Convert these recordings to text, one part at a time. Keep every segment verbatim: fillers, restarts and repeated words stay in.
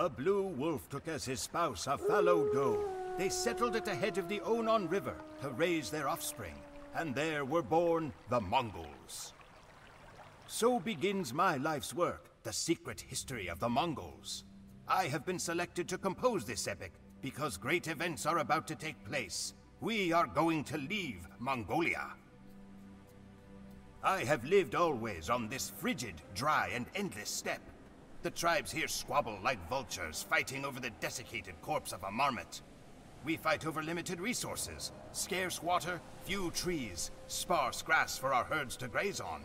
A blue wolf took as his spouse a fallow doe. They settled at the head of the Onon River to raise their offspring, and there were born the Mongols. So begins my life's work, The Secret History of the Mongols. I have been selected to compose this epic because great events are about to take place. We are going to leave Mongolia. I have lived always on this frigid, dry, and endless steppe. The tribes here squabble like vultures, fighting over the desiccated corpse of a marmot. We fight over limited resources, scarce water, few trees, sparse grass for our herds to graze on.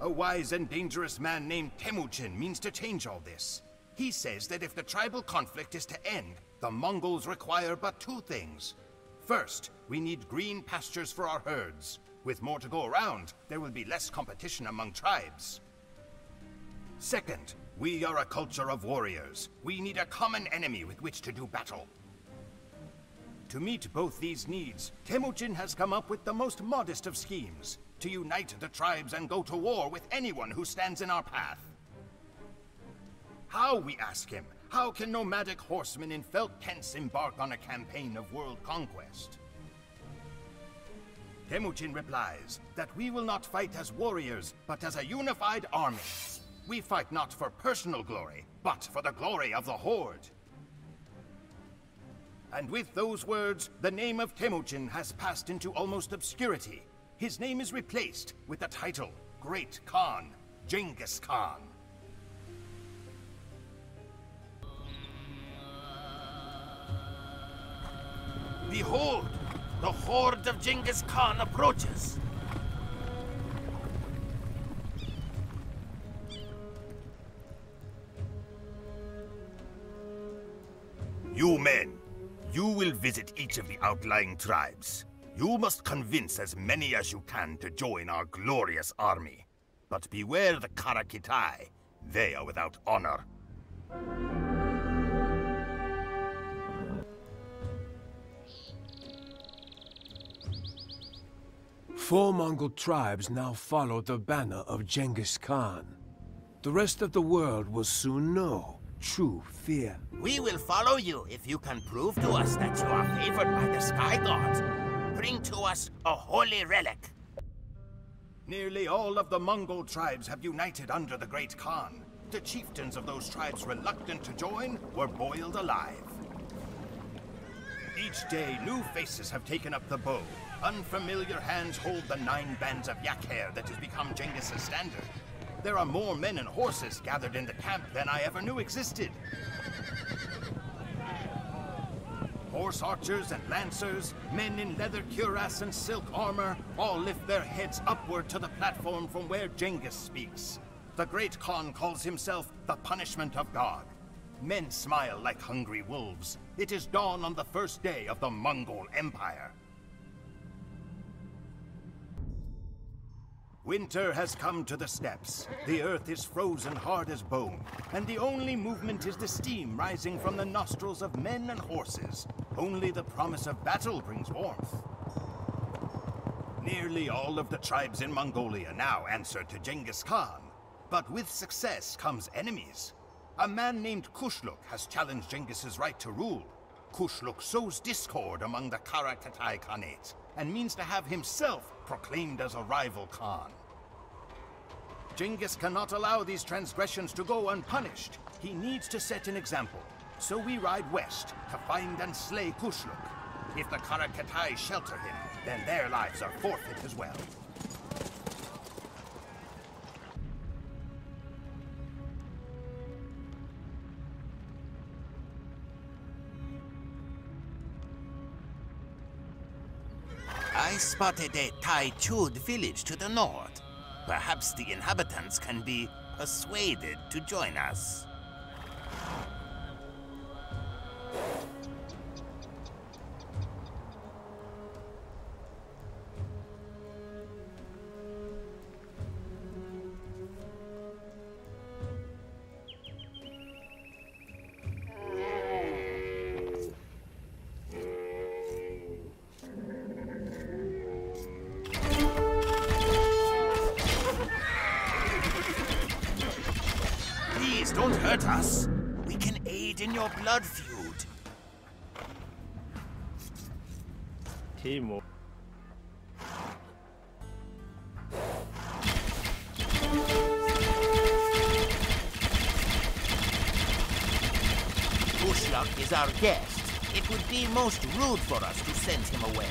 A wise and dangerous man named Temujin means to change all this. He says that if the tribal conflict is to end, the Mongols require but two things. First, we need green pastures for our herds. With more to go around, there will be less competition among tribes. Second, we are a culture of warriors. We need a common enemy with which to do battle. To meet both these needs, Temujin has come up with the most modest of schemes, to unite the tribes and go to war with anyone who stands in our path. How, we ask him, how can nomadic horsemen in felt tents embark on a campaign of world conquest? Temujin replies that we will not fight as warriors, but as a unified army. We fight not for personal glory, but for the glory of the horde. And with those words, the name of Temujin has passed into almost obscurity. His name is replaced with the title, Great Khan, Genghis Khan. Behold! The horde of Genghis Khan approaches! You men, you will visit each of the outlying tribes. You must convince as many as you can to join our glorious army. But beware the Kara-Khitai. They are without honor. Four Mongol tribes now followed the banner of Genghis Khan. The rest of the world will soon know true fear. We will follow you if you can prove to us that you are favored by the Sky Gods. Bring to us a holy relic. Nearly all of the Mongol tribes have united under the Great Khan. The chieftains of those tribes reluctant to join were boiled alive. Each day, new faces have taken up the bow. Unfamiliar hands hold the nine bands of yak hair that has become Genghis's standard. There are more men and horses gathered in the camp than I ever knew existed. Horse archers and lancers, men in leather cuirass and silk armor, all lift their heads upward to the platform from where Genghis speaks. The Great Khan calls himself the punishment of God. Men smile like hungry wolves. It is dawn on the first day of the Mongol Empire. Winter has come to the steppes. The earth is frozen hard as bone, and the only movement is the steam rising from the nostrils of men and horses. Only the promise of battle brings warmth. Nearly all of the tribes in Mongolia now answer to Genghis Khan, but with success comes enemies. A man named Kushluk has challenged Genghis's right to rule. Kushluk sows discord among the Kara-Khitai Khanate, and means to have himself proclaimed as a rival Khan. Genghis cannot allow these transgressions to go unpunished. He needs to set an example. So we ride west to find and slay Kushluk. If the Kara-Khitai shelter him, then their lives are forfeit as well. I spotted a Taichud village to the north. Perhaps the inhabitants can be persuaded to join us. Don't hurt us! lost in your blood feud. Timo. Kushluk is our guest. It would be most rude for us to send him away.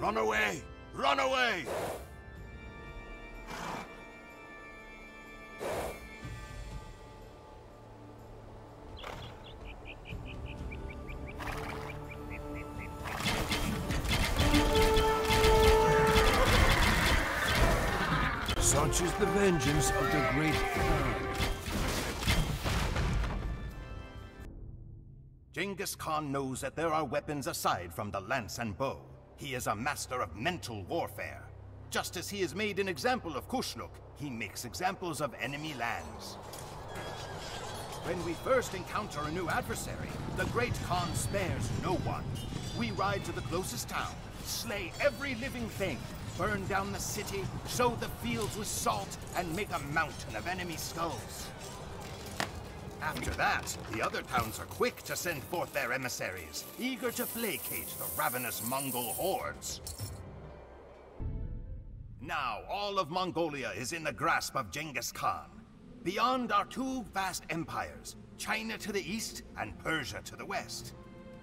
Run away! Run away! Such is the vengeance of the great Khan. Genghis Khan knows that there are weapons aside from the lance and bow. He is a master of mental warfare. Just as he has made an example of Kushluk, he makes examples of enemy lands. When we first encounter a new adversary, the Great Khan spares no one. We ride to the closest town, slay every living thing, burn down the city, sow the fields with salt, and make a mountain of enemy skulls. After that, the other towns are quick to send forth their emissaries, eager to placate the ravenous Mongol hordes. Now, all of Mongolia is in the grasp of Genghis Khan. Beyond are two vast empires, China to the east and Persia to the west.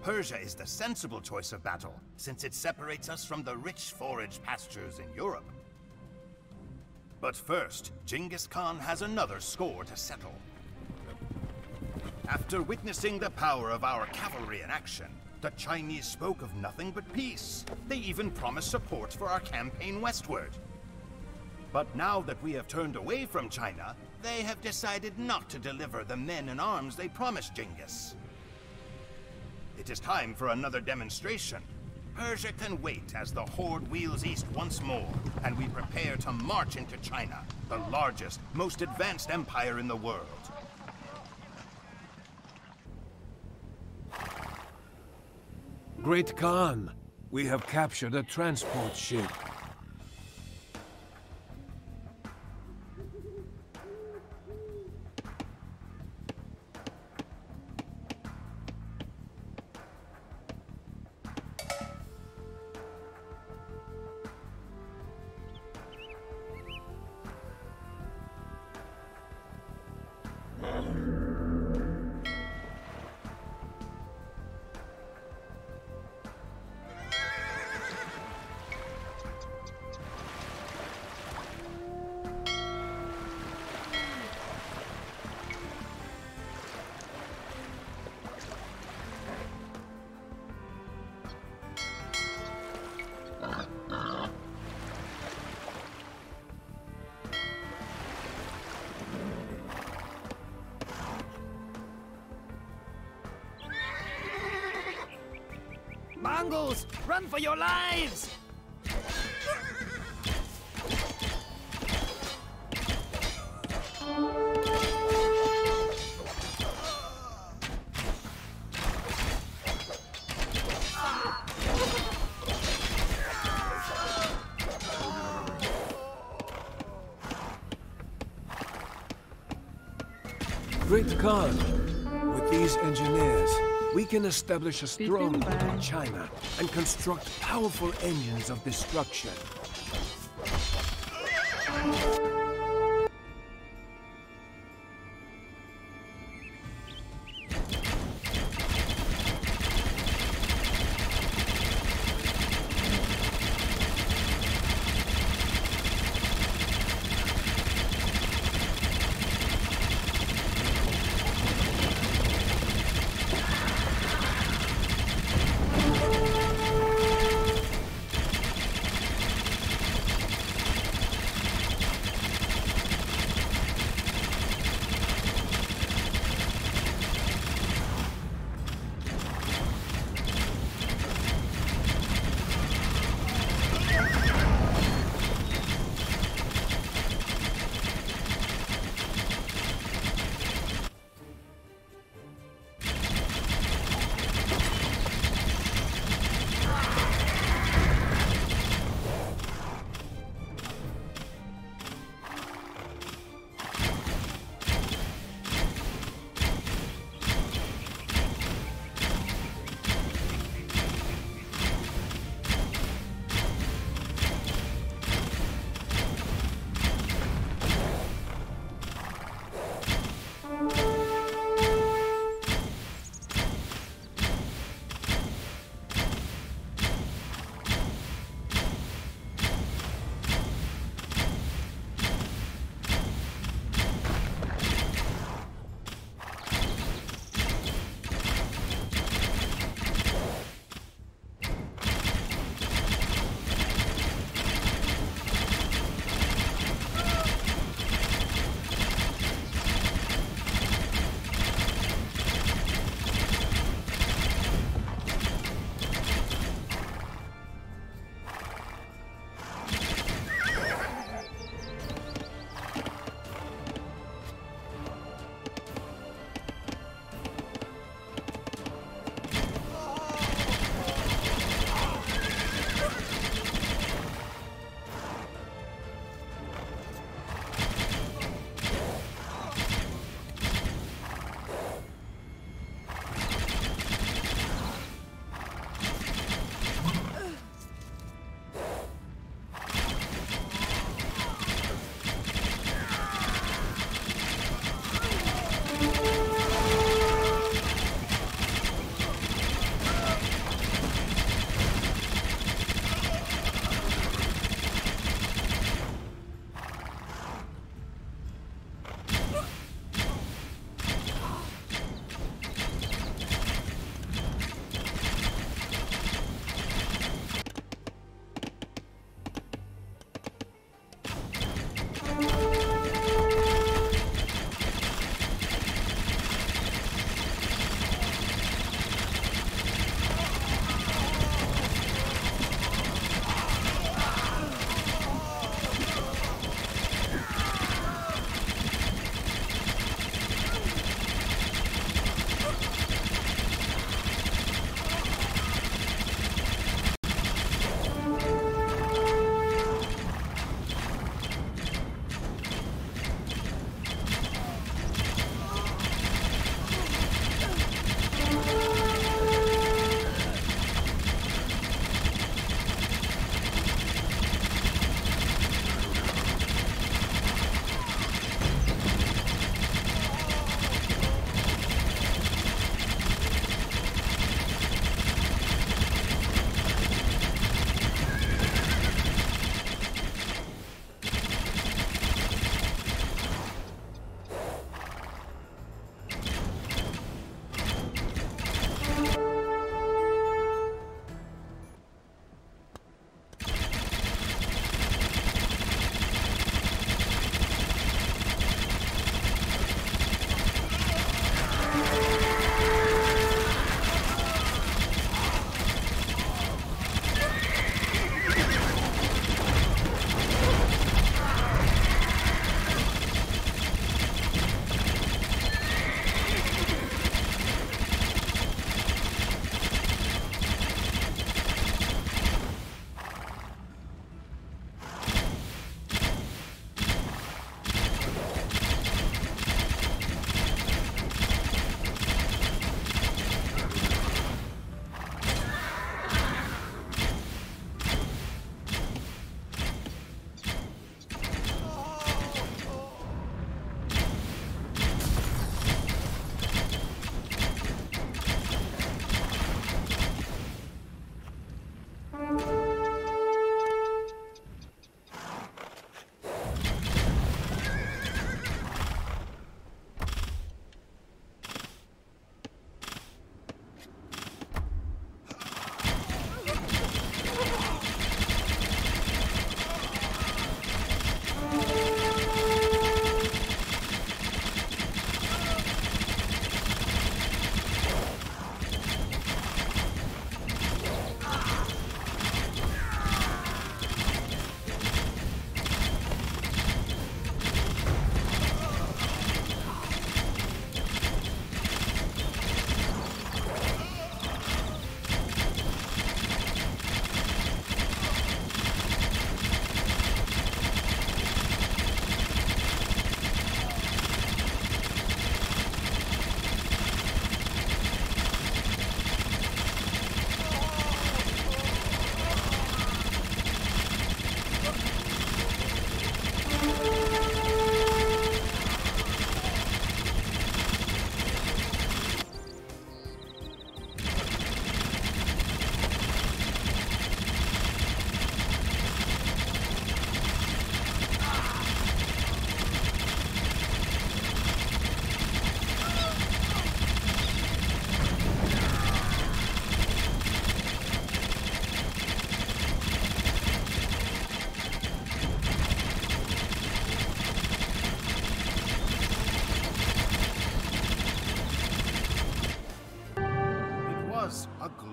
Persia is the sensible choice of battle, since it separates us from the rich forage pastures in Europe. But first, Genghis Khan has another score to settle. After witnessing the power of our cavalry in action, the Chinese spoke of nothing but peace. They even promised support for our campaign westward. But now that we have turned away from China, they have decided not to deliver the men and arms they promised Genghis. It is time for another demonstration. Persia can wait as the horde wheels east once more, and we prepare to march into China, the largest, most advanced empire in the world. Great Khan, we have captured a transport ship. Mongols, run for your lives! Great Khan, with these engineers, we can establish a stronghold in China and construct powerful engines of destruction.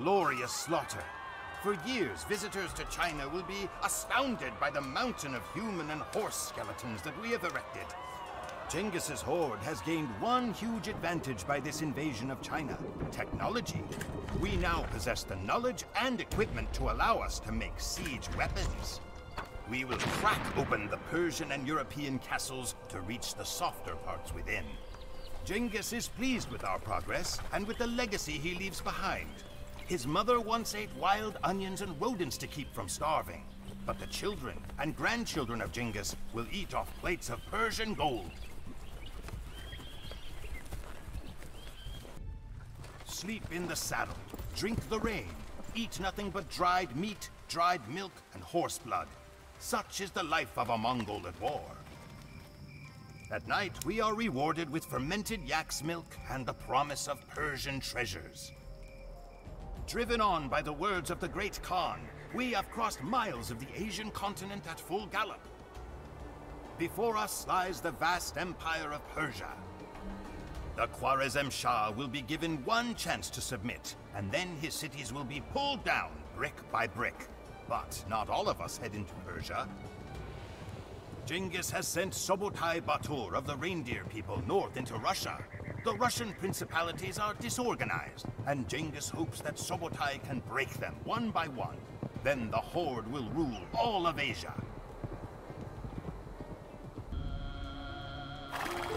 glorious slaughter. For years, visitors to China will be astounded by the mountain of human and horse skeletons that we have erected. Genghis's horde has gained one huge advantage by this invasion of China: technology. We now possess the knowledge and equipment to allow us to make siege weapons. We will crack open the Persian and European castles to reach the softer parts within. Genghis is pleased with our progress and with the legacy he leaves behind. His mother once ate wild onions and rodents to keep from starving. But the children and grandchildren of Genghis will eat off plates of Persian gold. Sleep in the saddle, drink the rain, eat nothing but dried meat, dried milk, and horse blood. Such is the life of a Mongol at war. At night, we are rewarded with fermented yak's milk and the promise of Persian treasures. Driven on by the words of the great Khan, we have crossed miles of the Asian continent at full gallop. Before us lies the vast empire of Persia. The Khwarezm Shah will be given one chance to submit, and then his cities will be pulled down brick by brick. But not all of us head into Persia. Genghis has sent Subutai Batu of the reindeer people north into Russia. The Russian principalities are disorganized, and Genghis hopes that Subutai can break them one by one. Then the horde will rule all of Asia.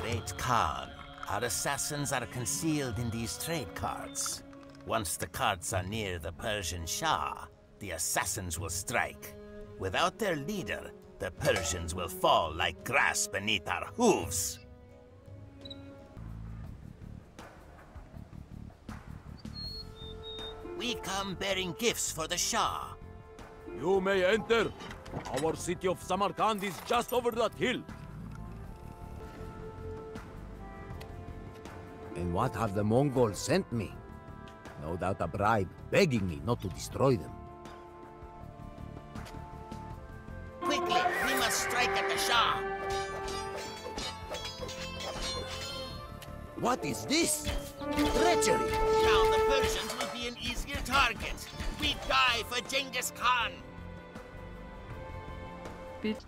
Great Khan, our assassins are concealed in these trade carts. Once the carts are near the Persian Shah, the assassins will strike. Without their leader, the Persians will fall like grass beneath our hooves. We come bearing gifts for the Shah. You may enter. Our city of Samarkand is just over that hill. And what have the Mongols sent me? No doubt a bribe, begging me not to destroy them. Quickly, we must strike at the Shah. What is this? Treachery! Now the Persians will be an easier target. We die for Genghis Khan. Bit.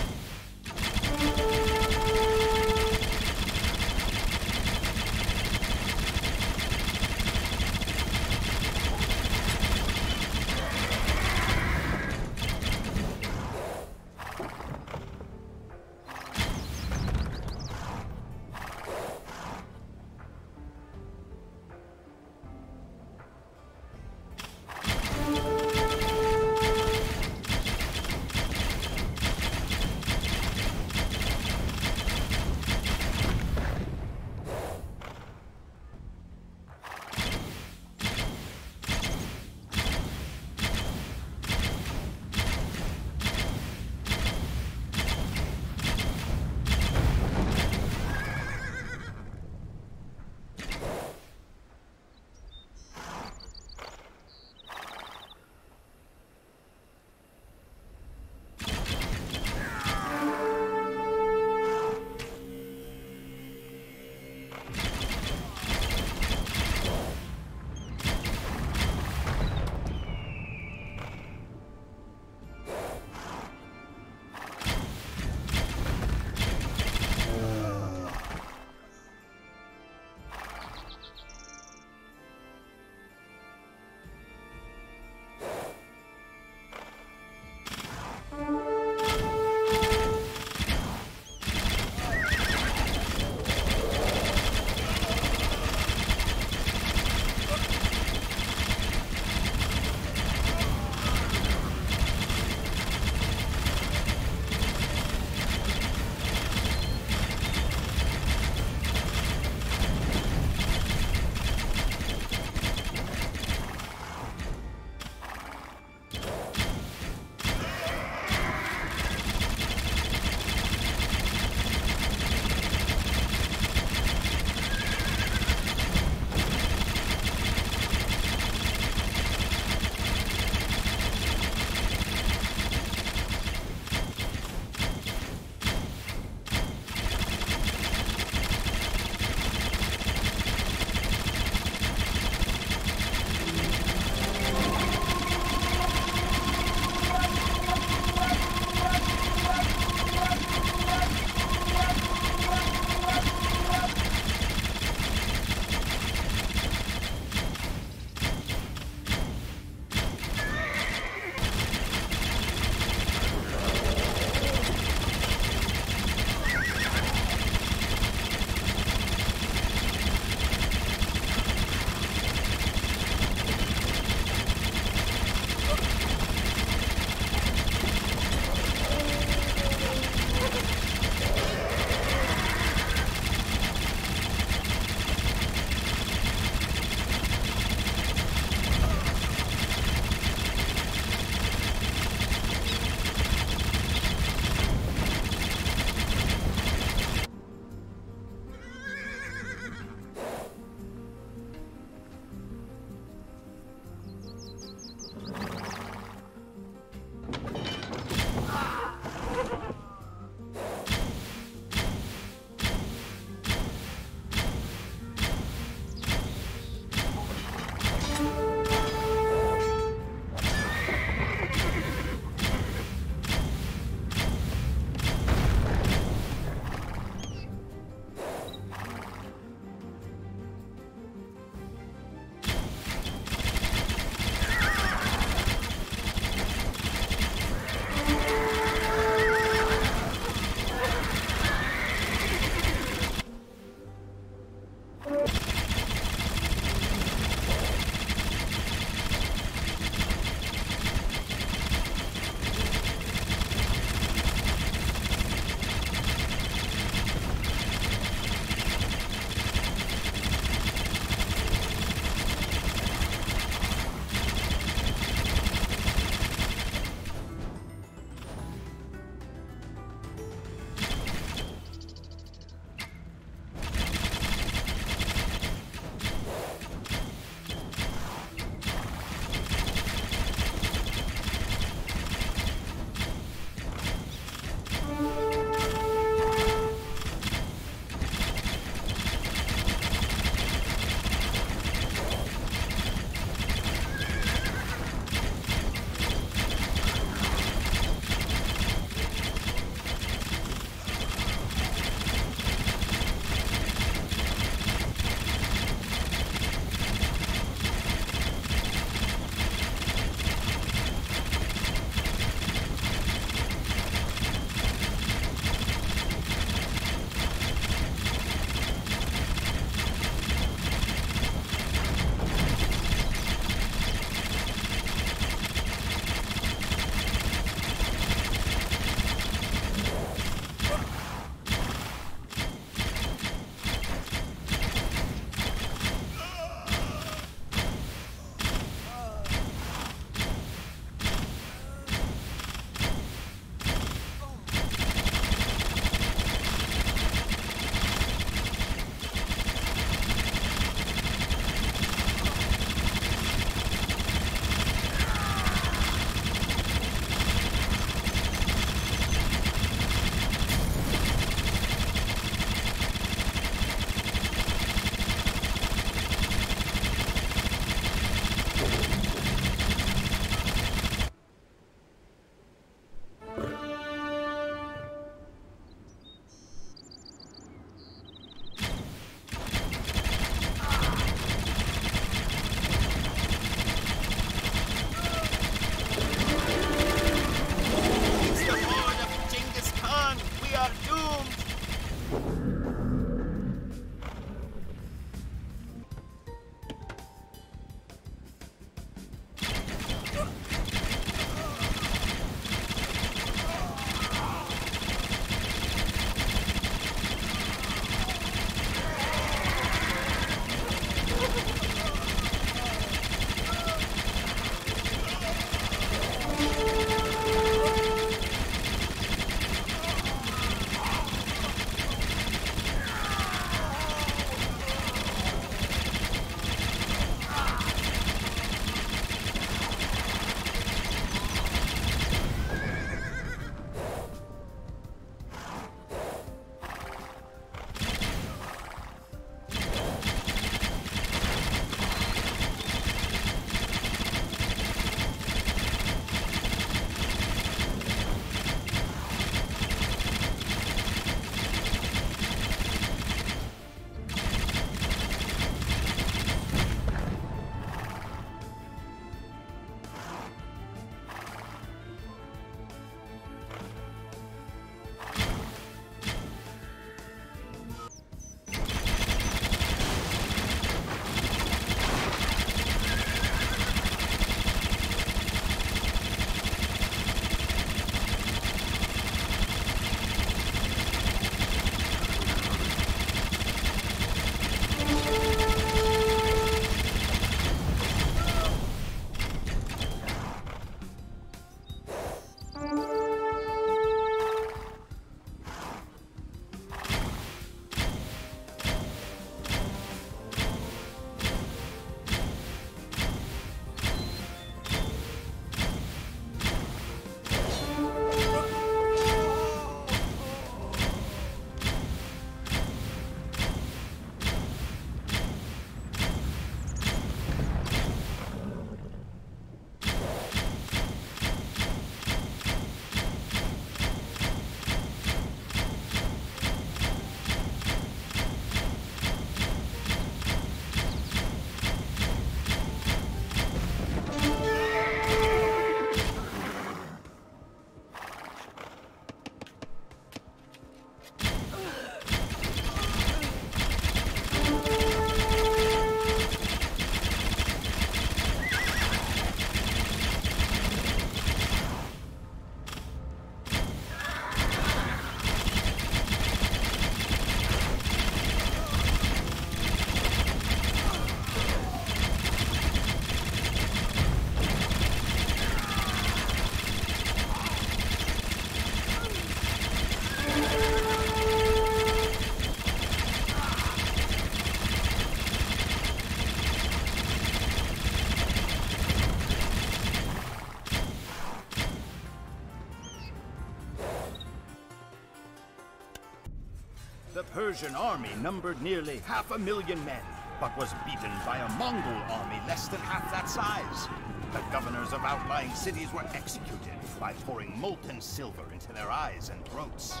The Persian army numbered nearly half a million men, but was beaten by a Mongol army less than half that size. The governors of outlying cities were executed by pouring molten silver into their eyes and throats.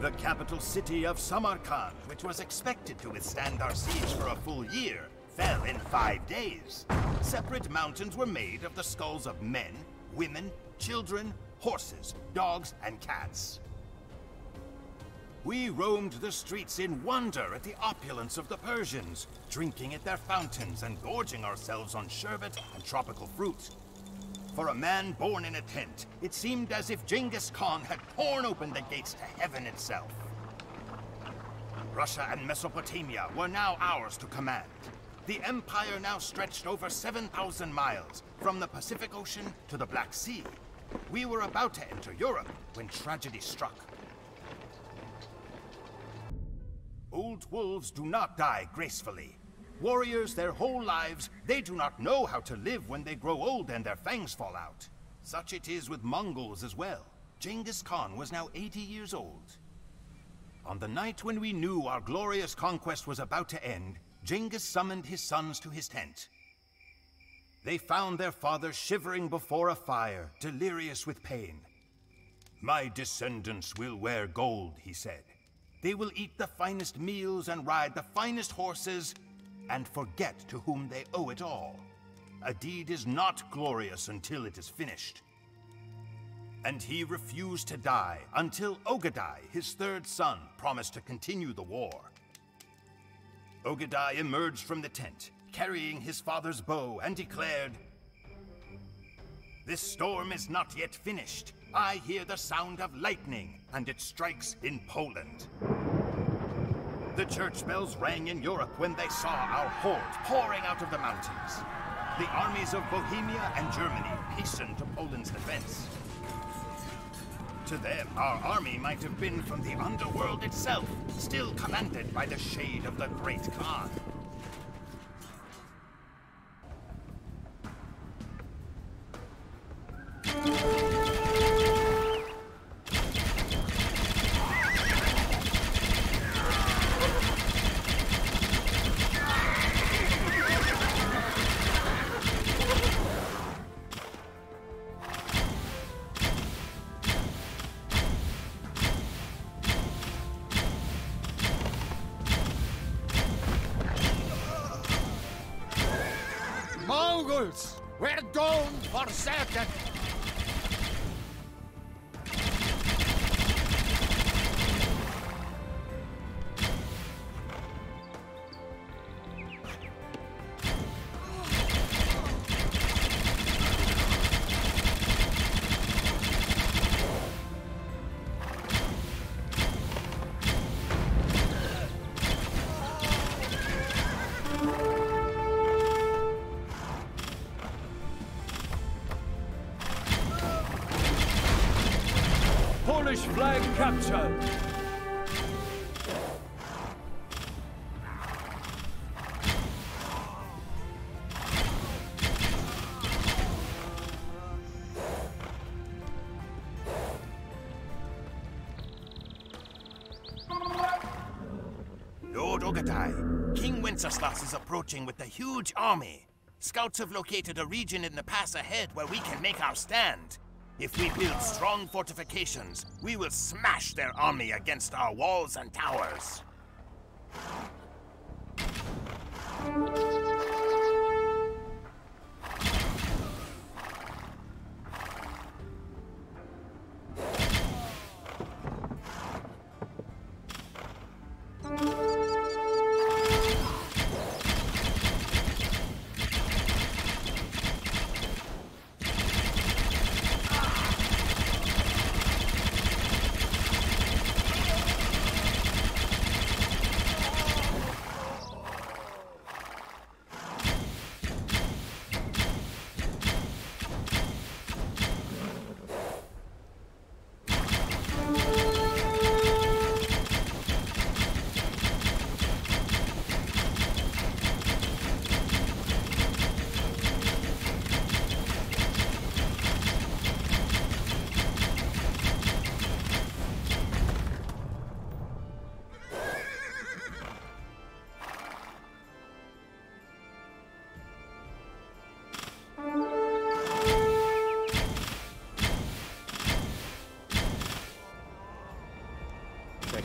The capital city of Samarkand, which was expected to withstand our siege for a full year, fell in five days. Separate mountains were made of the skulls of men, women, children, horses, dogs, and cats. We roamed the streets in wonder at the opulence of the Persians, drinking at their fountains and gorging ourselves on sherbet and tropical fruit. For a man born in a tent, it seemed as if Genghis Khan had torn open the gates to heaven itself. Russia and Mesopotamia were now ours to command. The empire now stretched over seven thousand miles, from the Pacific Ocean to the Black Sea. We were about to enter Europe when tragedy struck. Old wolves do not die gracefully. Warriors their whole lives, they do not know how to live when they grow old and their fangs fall out. Such it is with Mongols as well. Genghis Khan was now eighty years old. On the night when we knew our glorious conquest was about to end, Genghis summoned his sons to his tent. They found their father shivering before a fire, delirious with pain. "My descendants will wear gold," he said. "They will eat the finest meals and ride the finest horses, and forget to whom they owe it all. A deed is not glorious until it is finished." And he refused to die until Ögedei, his third son, promised to continue the war. Ögedei emerged from the tent, carrying his father's bow, and declared, "This storm is not yet finished. I hear the sound of lightning, and it strikes in Poland." The church bells rang in Europe when they saw our horde pouring out of the mountains. The armies of Bohemia and Germany hastened to Poland's defense. To them, our army might have been from the underworld itself, still commanded by the shade of the great Khan. We're doomed for certain! Flag captured. Lord Ögedei, King Wenceslas is approaching with a huge army. Scouts have located a region in the pass ahead where we can make our stand. If we build strong fortifications, we will smash their army against our walls and towers.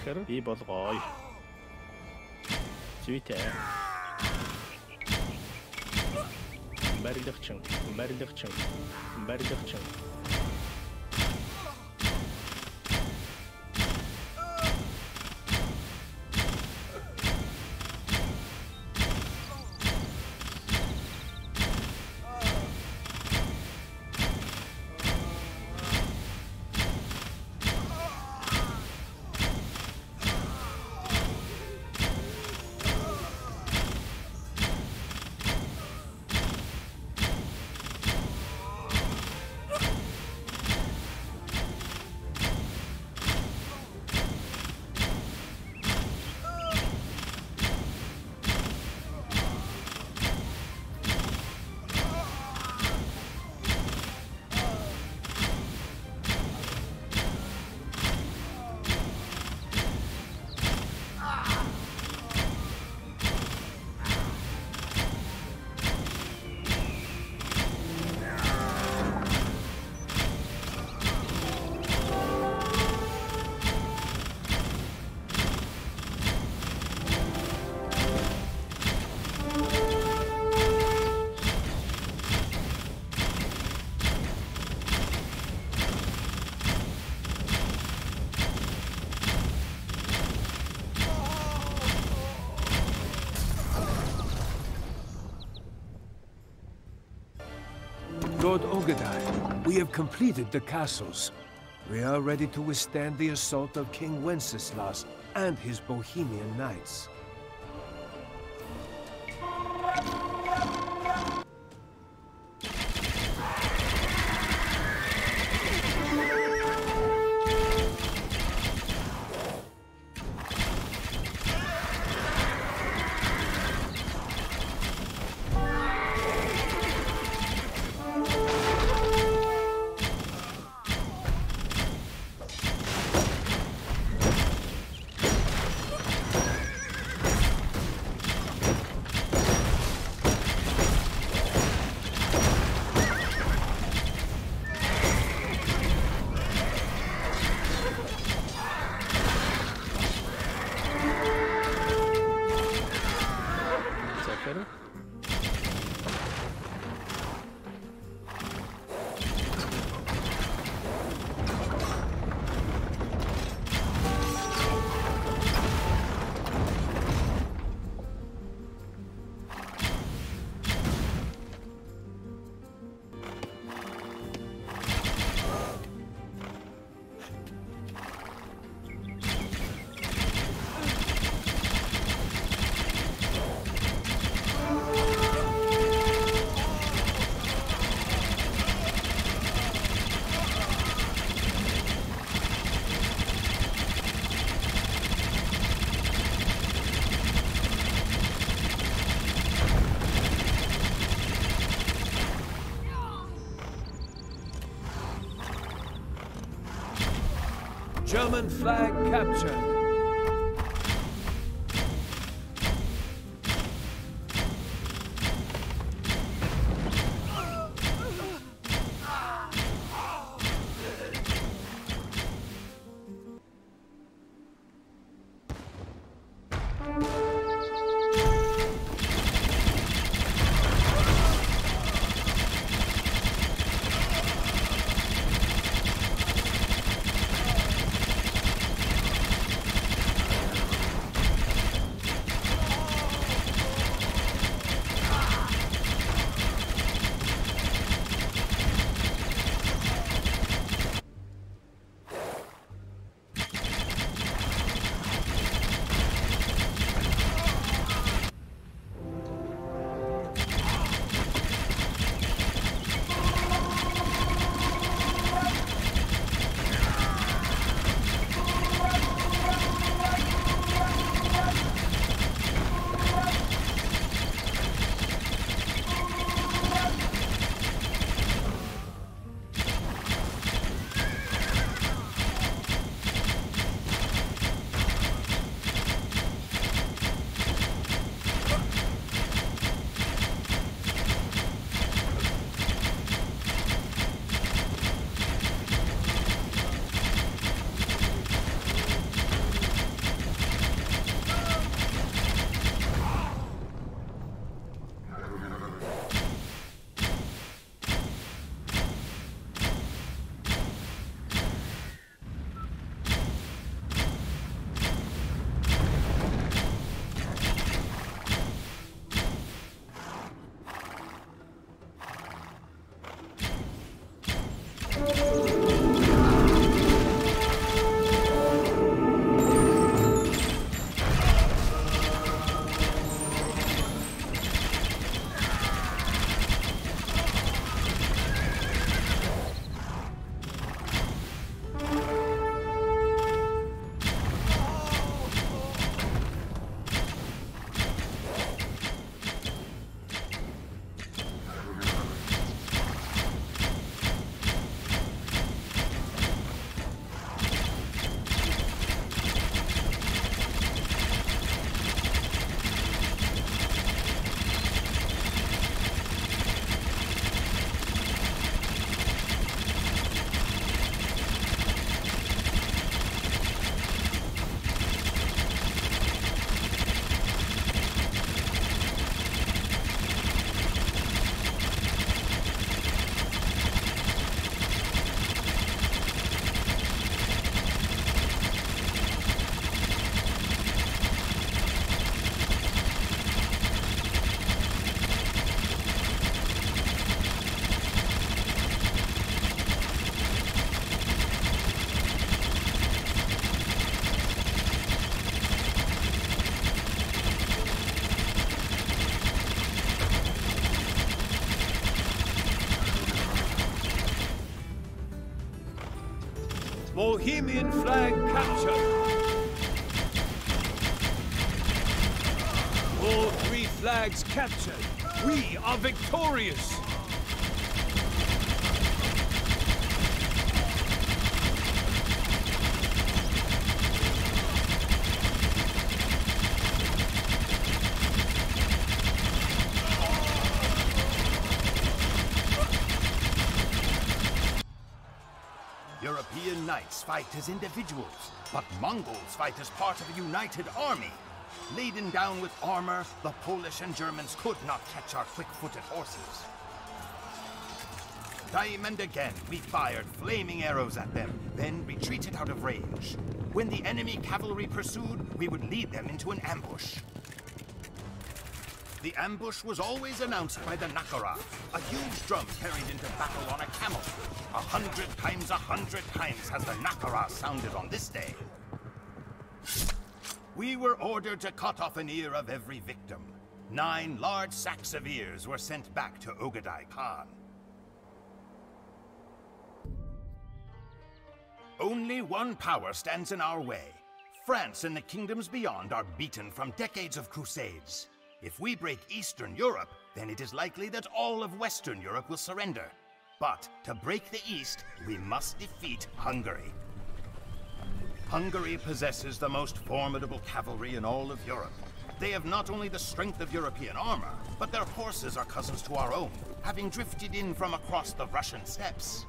Бэхэр би болгоё. Зүйтэй. Барилгачин, барилгачин, барилгачин. Lord Ögedei, we have completed the castles. We are ready to withstand the assault of King Wenceslas and his Bohemian knights. German flag captured. Bohemian flag captured. All three flags captured. We are victorious. Knights fight as individuals, but Mongols fight as part of a united army. Laden down with armor, the Polish and Germans could not catch our quick-footed horses. Time and again, we fired flaming arrows at them, then retreated out of range. When the enemy cavalry pursued, we would lead them into an ambush. The ambush was always announced by the Nakara, a huge drum carried into battle on a camel. A hundred times, a hundred times has the Nakara sounded on this day. We were ordered to cut off an ear of every victim. Nine large sacks of ears were sent back to Ögedei Khan. Only one power stands in our way. France and the kingdoms beyond are beaten from decades of crusades. If we break Eastern Europe, then it is likely that all of Western Europe will surrender. But to break the East, we must defeat Hungary. Hungary possesses the most formidable cavalry in all of Europe. They have not only the strength of European armor, but their horses are cousins to our own, having drifted in from across the Russian steppes.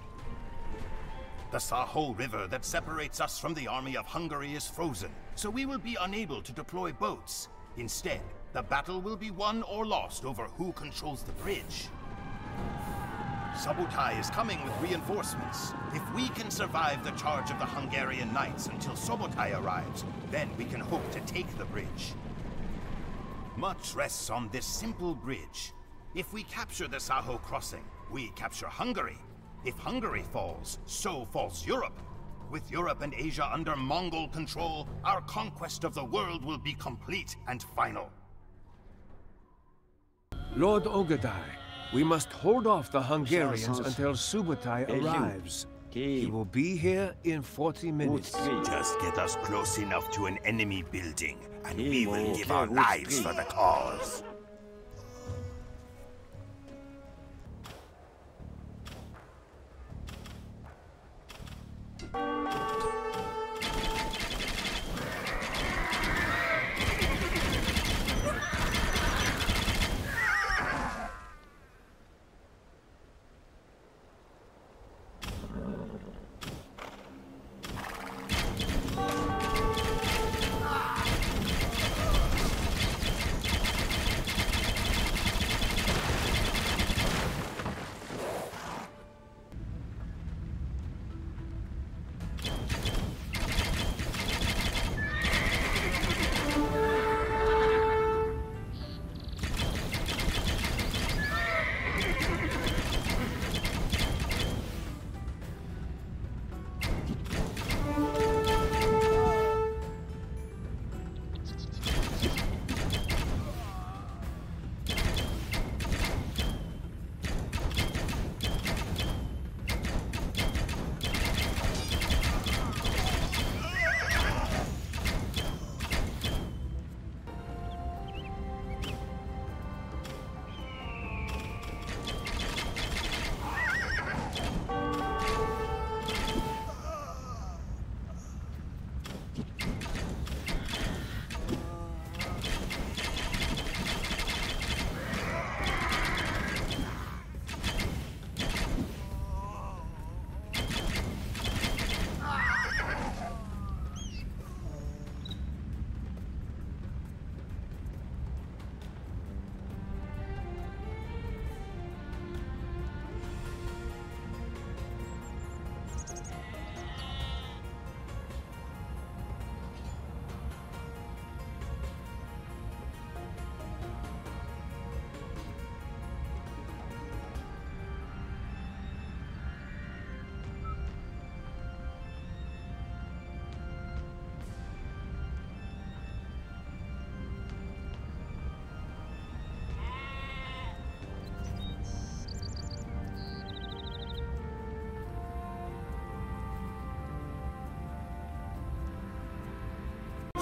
The Sajo River that separates us from the army of Hungary is frozen, so we will be unable to deploy boats. Instead, the battle will be won or lost over who controls the bridge. Subutai is coming with reinforcements. If we can survive the charge of the Hungarian knights until Subutai arrives, then we can hope to take the bridge. Much rests on this simple bridge. If we capture the Sajo crossing, we capture Hungary. If Hungary falls, so falls Europe. With Europe and Asia under Mongol control, our conquest of the world will be complete and final. Lord Ögedei, we must hold off the Hungarians until Subutai arrives. He will be here in forty minutes. Just get us close enough to an enemy building, and we will give our lives for the cause.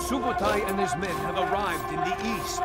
Subutai and his men have arrived in the east.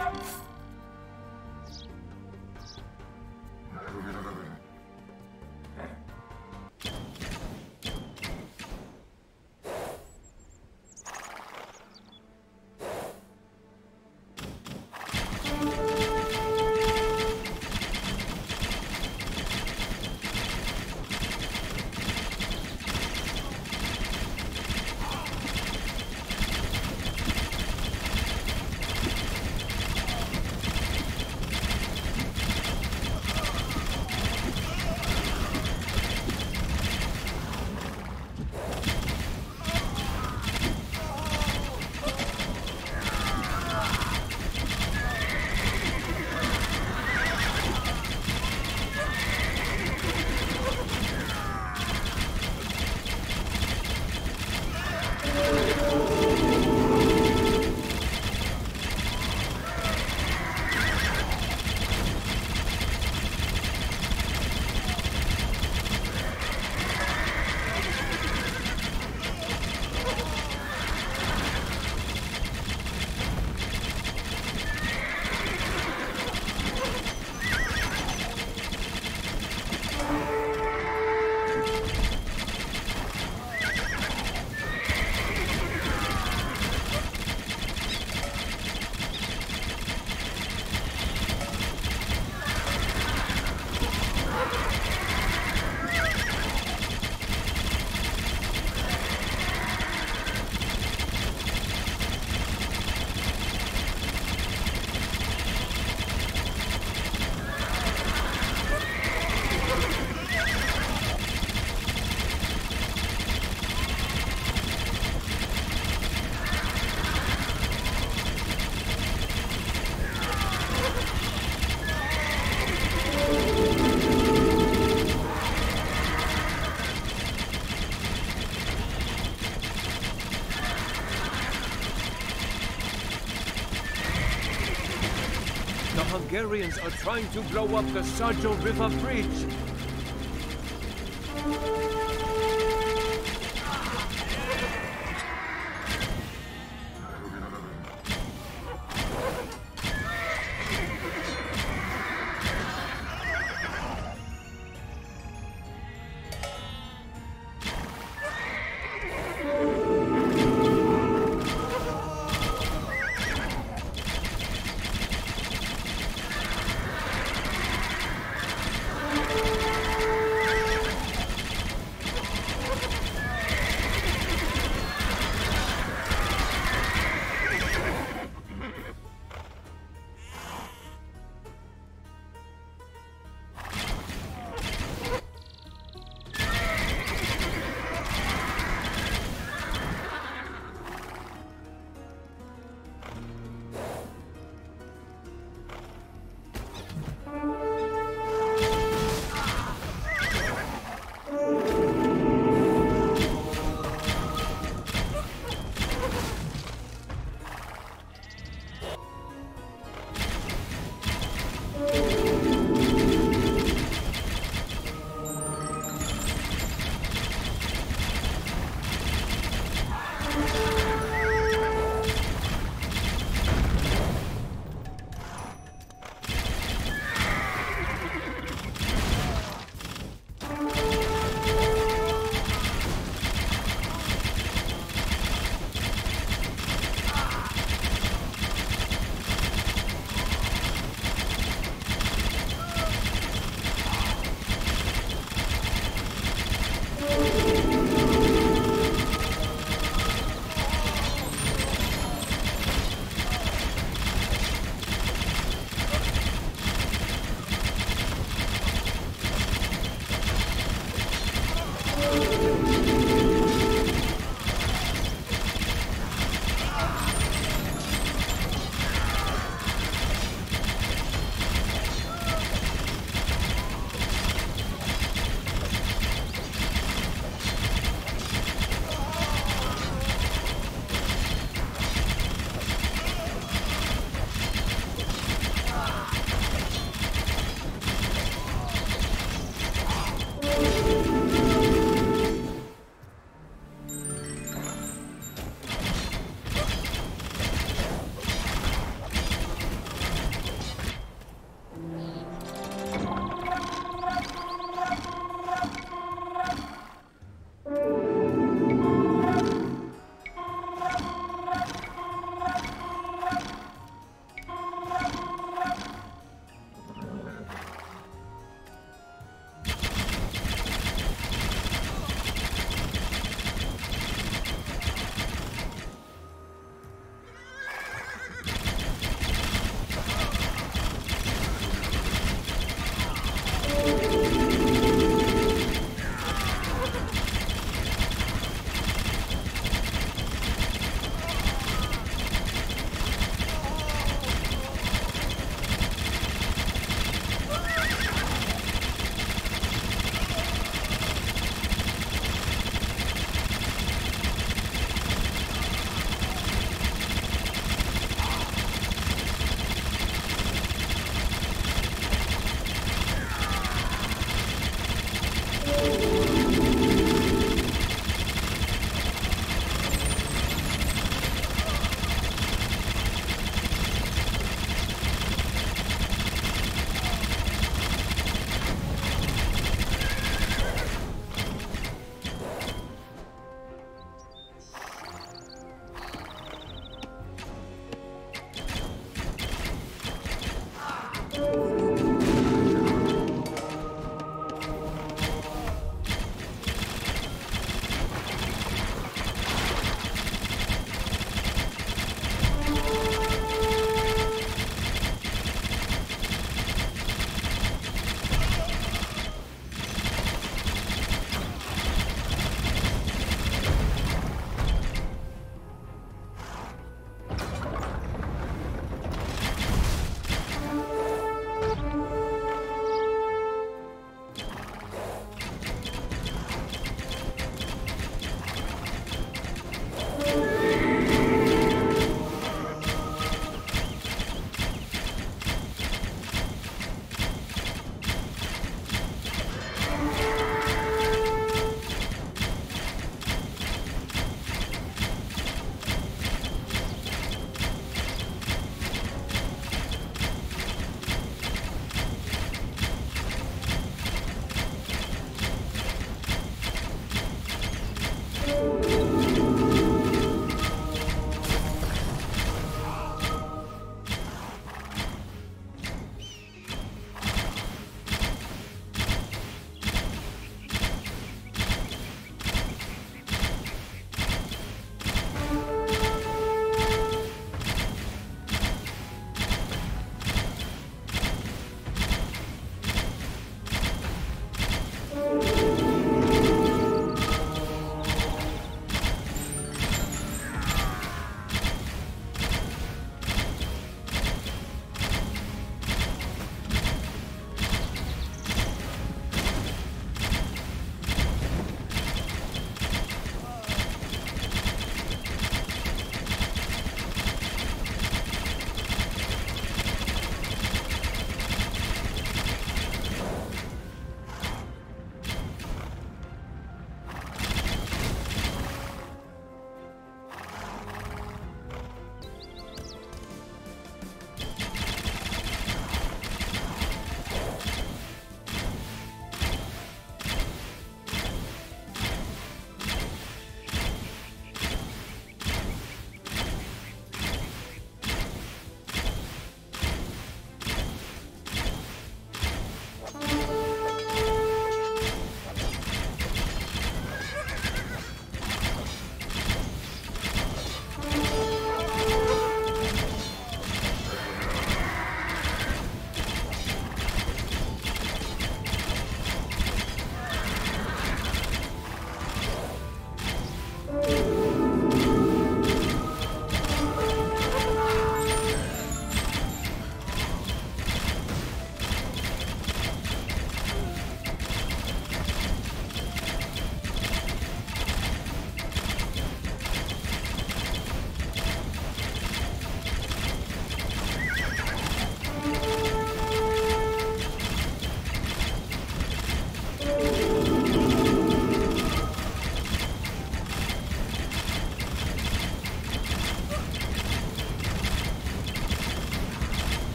Hungarians are trying to blow up the Sajo River bridge.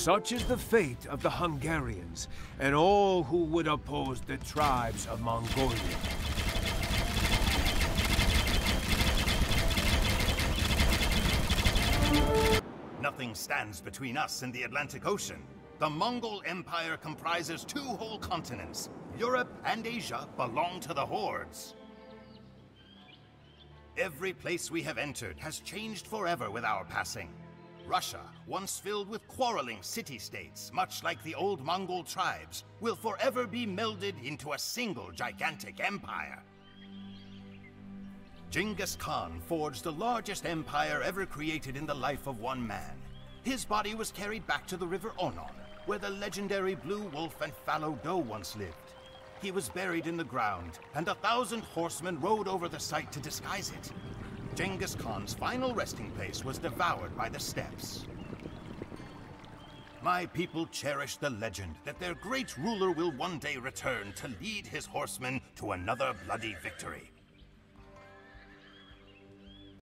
Such is the fate of the Hungarians and all who would oppose the tribes of Mongolia. Nothing stands between us and the Atlantic Ocean. The Mongol Empire comprises two whole continents. Europe and Asia belong to the hordes. Every place we have entered has changed forever with our passing. Russia, once filled with quarreling city-states, much like the old Mongol tribes, will forever be melded into a single gigantic empire. Genghis Khan forged the largest empire ever created in the life of one man. His body was carried back to the river Onon, where the legendary Blue Wolf and Fallow Doe once lived. He was buried in the ground, and a thousand horsemen rode over the site to disguise it. Genghis Khan's final resting place was devoured by the steppes. My people cherish the legend that their great ruler will one day return to lead his horsemen to another bloody victory.